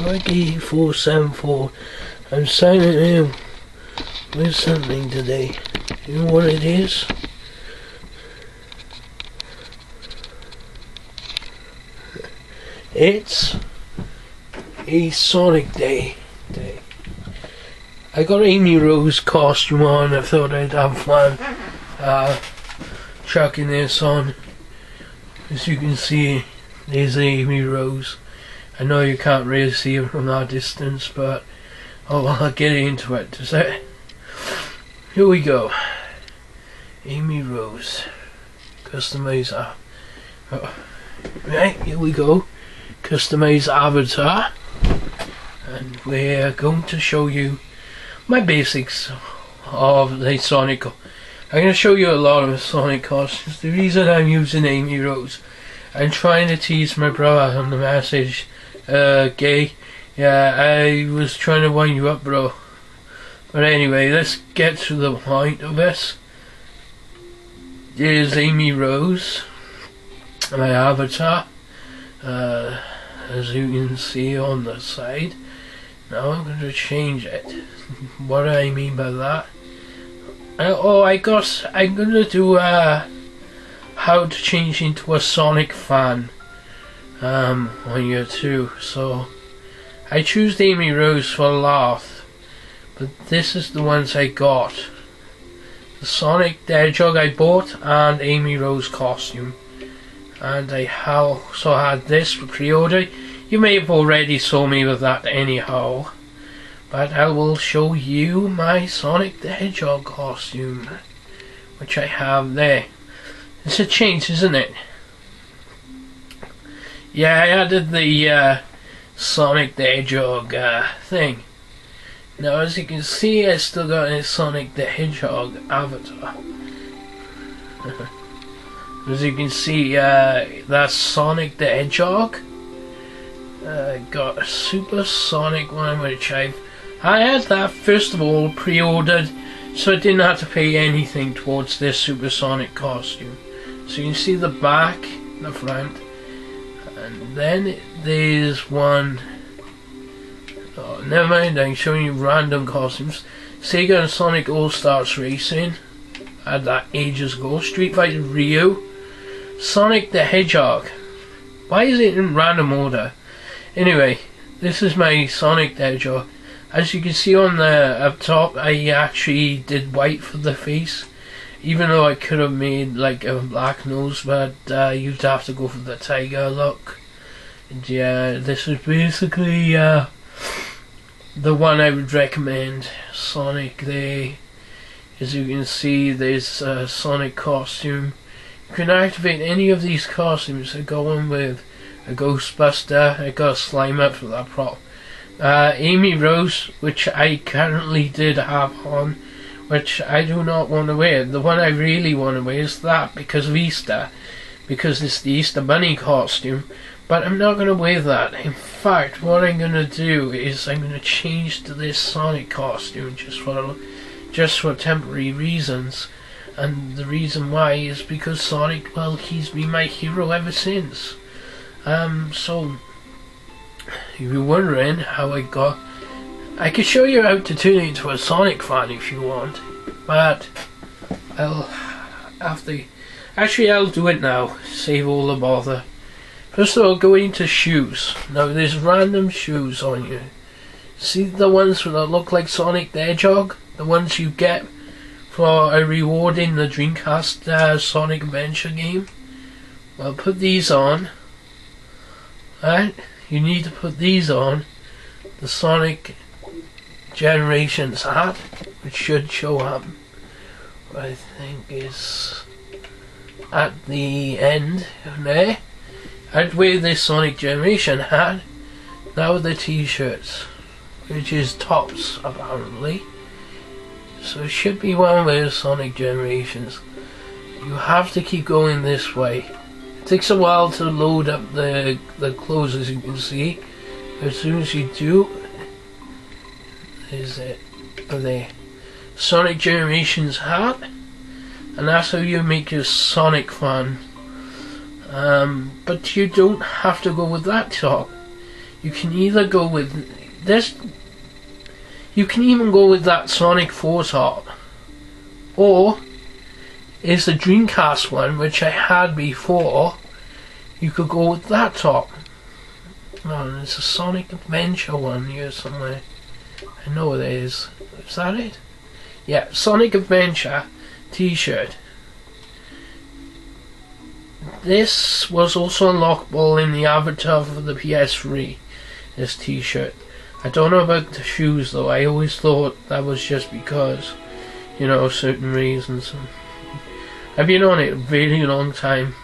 Sonic80474. I'm signing in with something today. You know what it is? It's a Sonic Day. I got Amy Rose costume on. I thought I'd have fun chucking this on. As you can see, there's Amy Rose. I know you can't really see her from that distance, but I'll get into it. Here we go. Amy Rose. Customize avatar. Right, here we go. Customize avatar. And we're going to show you my basics of the Sonic. I'm going to show you a lot of Sonic costumes. The reason I'm using Amy Rose, I'm trying to tease my brother on the message. Gay. Yeah, I was trying to wind you up, bro. But anyway, let's get to the point of this. Here's Amy Rose, my avatar, as you can see on the side. Now I'm going to change it. What do I mean by that? I'm going to do how to change into a Sonic fan on YouTube. So I choose Amy Rose for Laugh, but this is the ones I got. The Sonic the Hedgehog I bought and Amy Rose costume. And I also had this for pre-order. You may have already saw me with that anyhow. But I will show you my Sonic the Hedgehog costume, which I have there. It's a change, isn't it? Yeah, I added the Sonic the Hedgehog thing. Now as you can see, I still got a Sonic the Hedgehog avatar. As you can see, that's Sonic the Hedgehog. Got a Super Sonic one, which I had that first of all pre-ordered, so I didn't have to pay anything towards this Super Sonic costume. So you can see the back, the front, and then there's one. Oh, never mind, I'm showing you random costumes. Sega and Sonic All-Stars Racing. I had that ages ago. Street Fighter Ryu. Sonic the Hedgehog. Why is it in random order? Anyway, this is my Sonic the Hedgehog. As you can see on the up top, I actually did white for the face, even though I could have made like a black nose, but you'd have to go for the tiger look. And yeah, this is basically the one I would recommend. Sonic there. As you can see, there's a Sonic costume. You can activate any of these costumes. I got one with a Ghostbuster. I got a slime up for that prop. Amy Rose, which I currently did have on, which I do not want to wear. The one I really want to wear is that because of Easter, because it's the Easter Bunny costume, but I'm not going to wear that. In fact, what I'm going to do is I'm going to change to this Sonic costume just for temporary reasons, and the reason why is because Sonic, well, he's been my hero ever since. So if you're wondering how I got, I could show you how to turn into a Sonic fan if you want, but I'll have to, actually I'll do it now, save all the bother. First of all, go into shoes. Now there's random shoes on you. See the ones that look like Sonic the Hedgehog? The ones you get for a reward in the Dreamcast Sonic Adventure game? Well, put these on. Right? You need to put these on, the Sonic Generations hat, which should show up, I think is at the end of there. I'd wear this Sonic Generation hat. Now the t-shirts, which is tops apparently, so it should be one with Sonic Generations. You have to keep going this way. Takes a while to load up the clothes, as you can see. As soon as you do, there's it. The Sonic Generations hat, and that's how you make your Sonic fan. But you don't have to go with that top. You can either go with this, you can even go with that Sonic 4 top, or it's the Dreamcast one which I had before. You could go with that top. Oh, there's a Sonic Adventure one here somewhere. I know it is. Is that it? Yeah, Sonic Adventure t-shirt. This was also unlockable in the avatar for the PS3, this t-shirt. I don't know about the shoes though. I always thought that was just because, you know, certain reasons. I've been on it a really long time.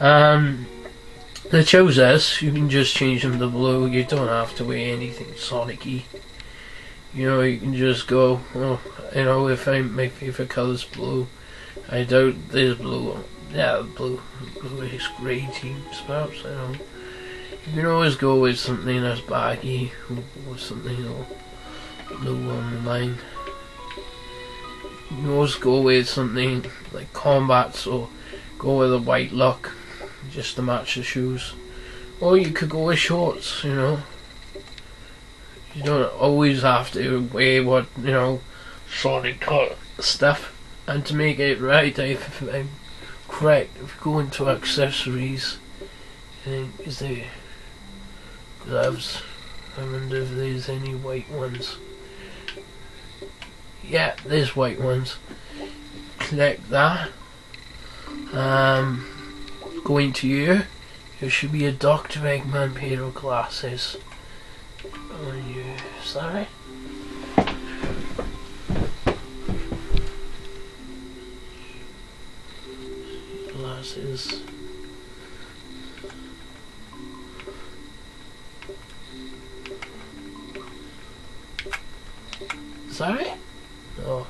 The trousers, you can just change them to blue. You don't have to wear anything Sonic-y. You know, you can just go, oh, you know, if I, my favourite colour's blue. I doubt there's blue. Yeah, blue is grey teams, perhaps, I don't know. You can always go with something that's baggy, or something all blue on the line. You can always go with something like combats, or go with a white look, just to match the shoes. Or you could go with shorts, you know. You don't always have to wear what, you know, Sonic stuff. And to make it right, I'm correct, if you go into accessories, is there gloves? I wonder if there's any white ones. Yeah, there's white ones. Collect that. Going to you, there should be a Dr. Eggman pair of glasses. Is that right? Glasses. Is that right? No.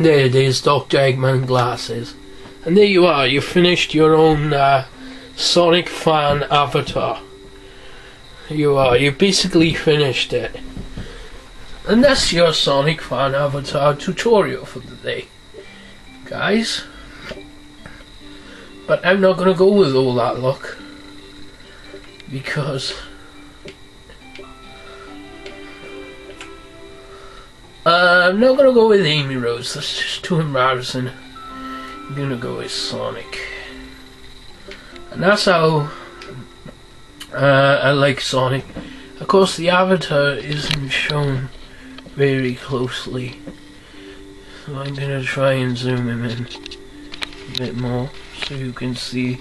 There it is, Dr. Eggman glasses. And there you are, you finished your own Sonic fan avatar. You are, you basically finished it. And that's your Sonic fan avatar tutorial for the day, guys. But I'm not going to go with all that look, because I'm not going to go with Amy Rose, that's just too embarrassing. I'm going to go with Sonic. And that's how I like Sonic. Of course the avatar isn't shown very closely, so I'm going to try and zoom him in a bit more so you can see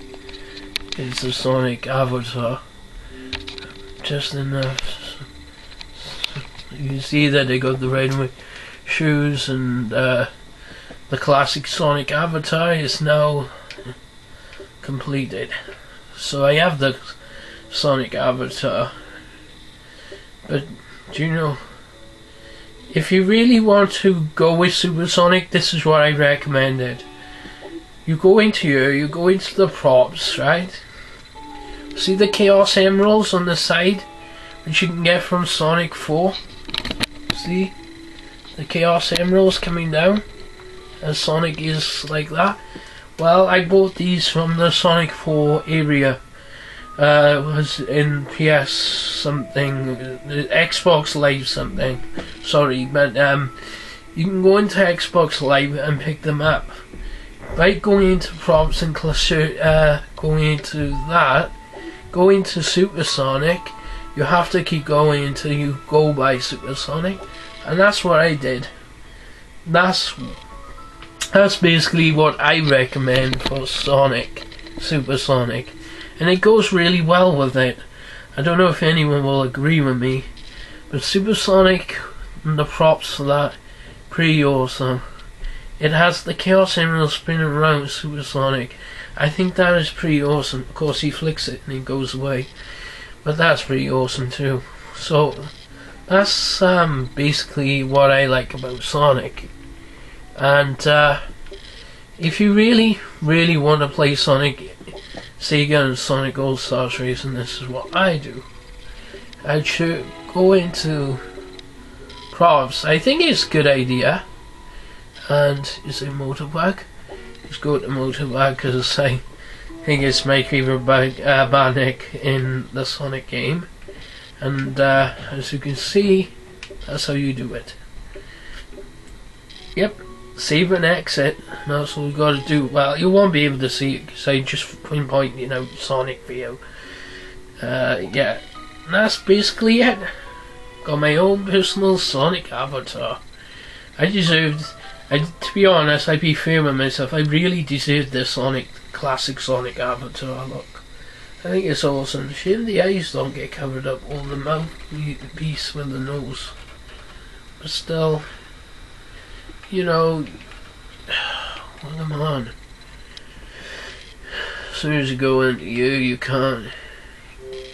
it's the Sonic avatar. Just enough. You can see that they got the red shoes and the classic Sonic avatar is now completed. So I have the Sonic avatar. But do you know, if you really want to go with Super Sonic, this is what I recommended. You go into here, you go into the props, right? See the Chaos Emeralds on the side, which you can get from Sonic 4. See the Chaos Emeralds coming down as Sonic is like that. Well, I bought these from the Sonic 4 area. It was in PS something, Xbox Live something, sorry, but you can go into Xbox Live and pick them up. By going into props and cluster, going into that, go into Super Sonic. You have to keep going until you go by Super Sonic, and that's what I did. That's basically what I recommend for Sonic, Super Sonic, and it goes really well with it. I don't know if anyone will agree with me, but Super Sonic and the props for that, pretty awesome. It has the Chaos Emerald spinning around Super Sonic. I think that is pretty awesome. Of course, he flicks it and it goes away. But that's pretty awesome too. So that's basically what I like about Sonic. And if you really, really want to play Sonic, Sega and Sonic All-Stars Racing, this is what I do. I should go into props. I think it's a good idea. and you see motorbike. He's got a motorbike as I say. He is my favorite bike in the Sonic game, and as you can see, that's how you do it. Yep, save and exit. That's all you gotta do. Well, you won't be able to see it because I just pinpoint, you know, Sonic video. Yeah, and that's basically it. Got my own personal Sonic avatar. To be honest, I'd be fair with myself, I really deserved this Sonic, classic Sonic avatar look. I think it's awesome. Shame the eyes don't get covered up, or the mouthpiece with the nose. But still, you know, well, come on. As soon as you go into you, you can't.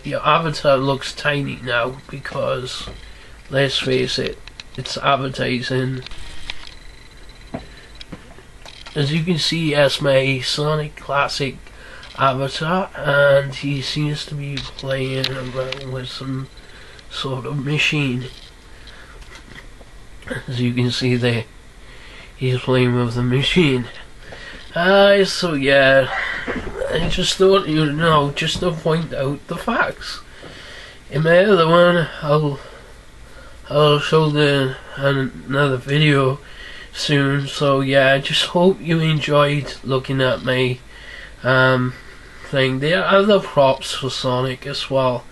Your avatar looks tiny now because, let's face it, it's advertising. As you can see, that's my Sonic classic avatar, and he seems to be playing around with some sort of machine. As you can see there, he's playing with the machine. So yeah, I just thought, you know, just to point out the facts. In my other one, I'll show another video soon, so yeah, I just hope you enjoyed looking at my thing. There are other props for Sonic as well,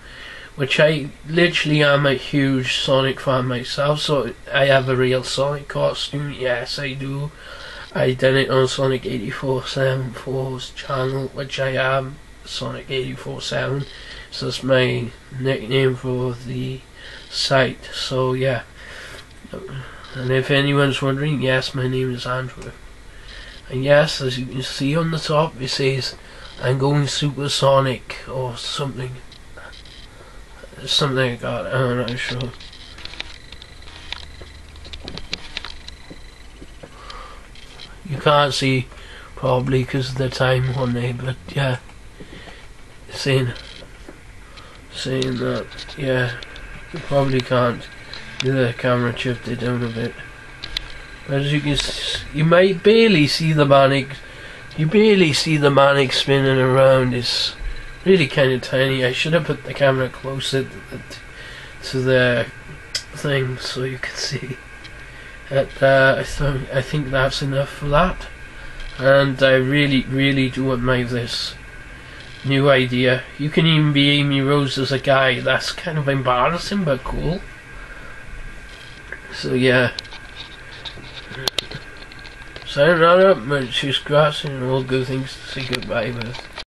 which I literally am a huge Sonic fan myself, so I have a real Sonic costume. Yes, I do. I did it on Sonic80474's channel, which I am Sonic847, so that's my nickname for the site. So yeah. And if anyone's wondering, yes, my name is Andrew. And yes, as you can see on the top, it says, I'm going Super Sonic or something. Something like that, I'm not sure. You can't see, probably because of the time on there, but yeah. Saying that, yeah, you probably can't. The camera chipped it down a bit, but as you can see, you might barely see the manic. You barely see the manic spinning around. It's really kind of tiny. I should have put the camera closer to the thing so you could see. I think that's enough for that, and I really do admire this new idea. You can even be Amy Rose as a guy. That's kind of embarrassing, but cool. So yeah, signing on up, but she's grassing and all good things to say goodbye with.